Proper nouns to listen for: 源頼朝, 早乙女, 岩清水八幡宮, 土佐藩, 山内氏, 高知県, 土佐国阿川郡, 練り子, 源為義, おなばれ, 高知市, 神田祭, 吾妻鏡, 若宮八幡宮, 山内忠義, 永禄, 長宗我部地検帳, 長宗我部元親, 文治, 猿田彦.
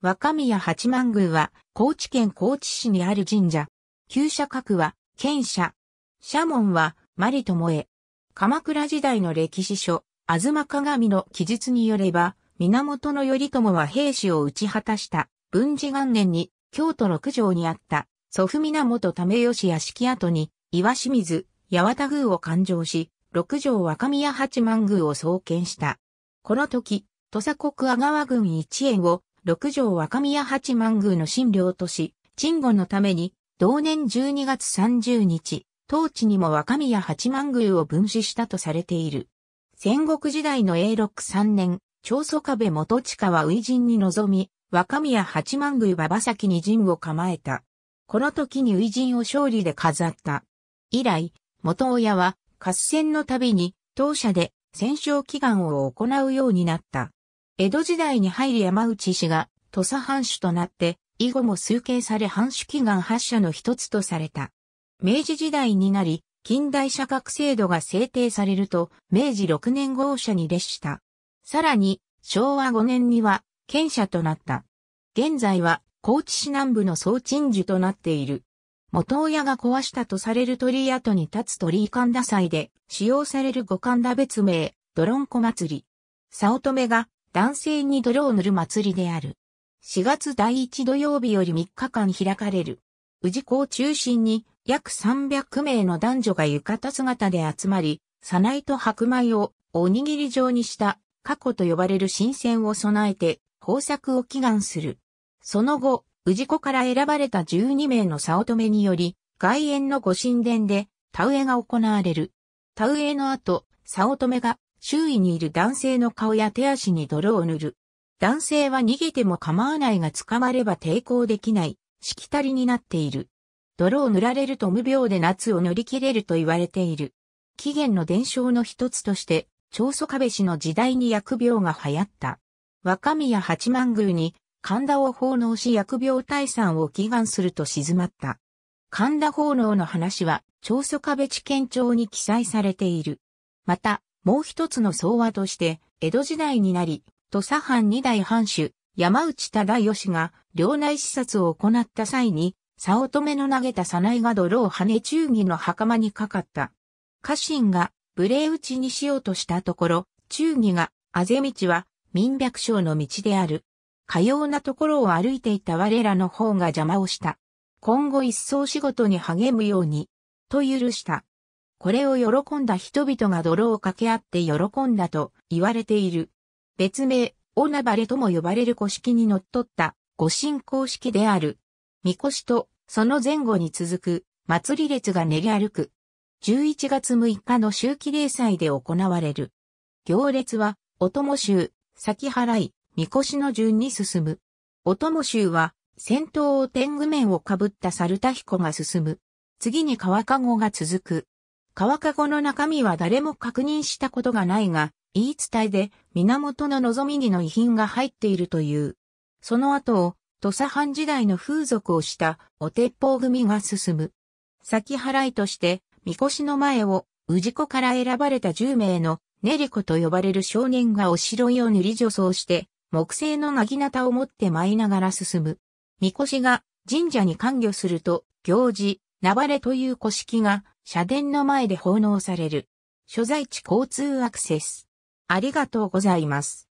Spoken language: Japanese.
若宮八幡宮は、高知県高知市にある神社。旧社格は、県社。社紋は、摩利巴絵。鎌倉時代の歴史書、吾妻鏡の記述によれば、源頼朝は平氏を打ち果たした、文治元年に、京都六条にあった、祖父源為義屋敷跡に、岩清水、八幡宮を勘定し、六条若宮八幡宮を創建した。この時、土佐国阿川郡一円を、六条若宮八幡宮の神領とし、鎮護のために、同年12月30日、当地にも若宮八幡宮を分祀したとされている。戦国時代の永禄三年、長宗我部元親は初陣に臨み、若宮八幡宮馬場崎に陣を構えた。この時に初陣を勝利で飾った。以来、元親は合戦のたびに当社で戦勝祈願を行うようになった。江戸時代に入り山内氏が土佐藩主となって、以後も崇敬され藩主祈願8社の一つとされた。明治時代になり、近代社格制度が制定されると、明治6年号社に列した。さらに、昭和5年には、県社となった。現在は、高知市南部の総鎮守となっている。元親が壊したとされる鳥居跡に立つ鳥居神田祭で、使用される五神田別名、泥んこ祭り。早乙女が、男性に泥を塗る祭りである。4月第1土曜日より3日間開かれる。宇治港を中心に、約300名の男女が浴衣姿で集まり、さないと白米をおにぎり状にした、過去と呼ばれる神饌を備えて、豊作を祈願する。その後、氏子から選ばれた12名の早乙女により、外苑の御神殿で、田植えが行われる。田植えの後、早乙女が周囲にいる男性の顔や手足に泥を塗る。男性は逃げても構わないが捕まれば抵抗できない、しきたりになっている。泥を塗られると無病で夏を乗り切れると言われている。起源の伝承の一つとして、長宗我部氏の時代に疫病が流行った。若宮八幡宮に神田を奉納し疫病退散を祈願すると静まった。神田奉納の話は長宗我部地検帳に記載されている。また、もう一つの総話として、江戸時代になり、土佐藩二代藩主、山内忠義が領内視察を行った際に、早乙女の投げたさないが泥を跳ね忠義の袴にかかった。家臣が無礼討ちにしようとしたところ、忠義が、あぜ道は民百姓の道である。かようなところを歩いていた我らの方が邪魔をした。今後一層仕事に励むように、と許した。これを喜んだ人々が泥をかけ合って喜んだと言われている。別名、おなばれとも呼ばれる古式にのっとった、御神幸式である。みこしと、その前後に続く、祭り列が練り歩く。11月6日の秋季例祭で行われる。行列は、お供衆、先払い、みこしの順に進む。お供衆は、先頭を天狗面をかぶった猿田彦が進む。次に川籠が続く。川籠の中身は誰も確認したことがないが、言い伝えで源望みにの遺品が入っているという。その後を土佐藩時代の風俗をしたお鉄砲組が進む。先払いとして、みこしの前を氏子から選ばれた10名の練り子と呼ばれる少年がおしろいを塗り女装して、木製の薙刀を持って舞いながら進む。みこしが神社に関御すると、行事、なばれという古式が、社殿の前で奉納される。所在地交通アクセス。ありがとうございます。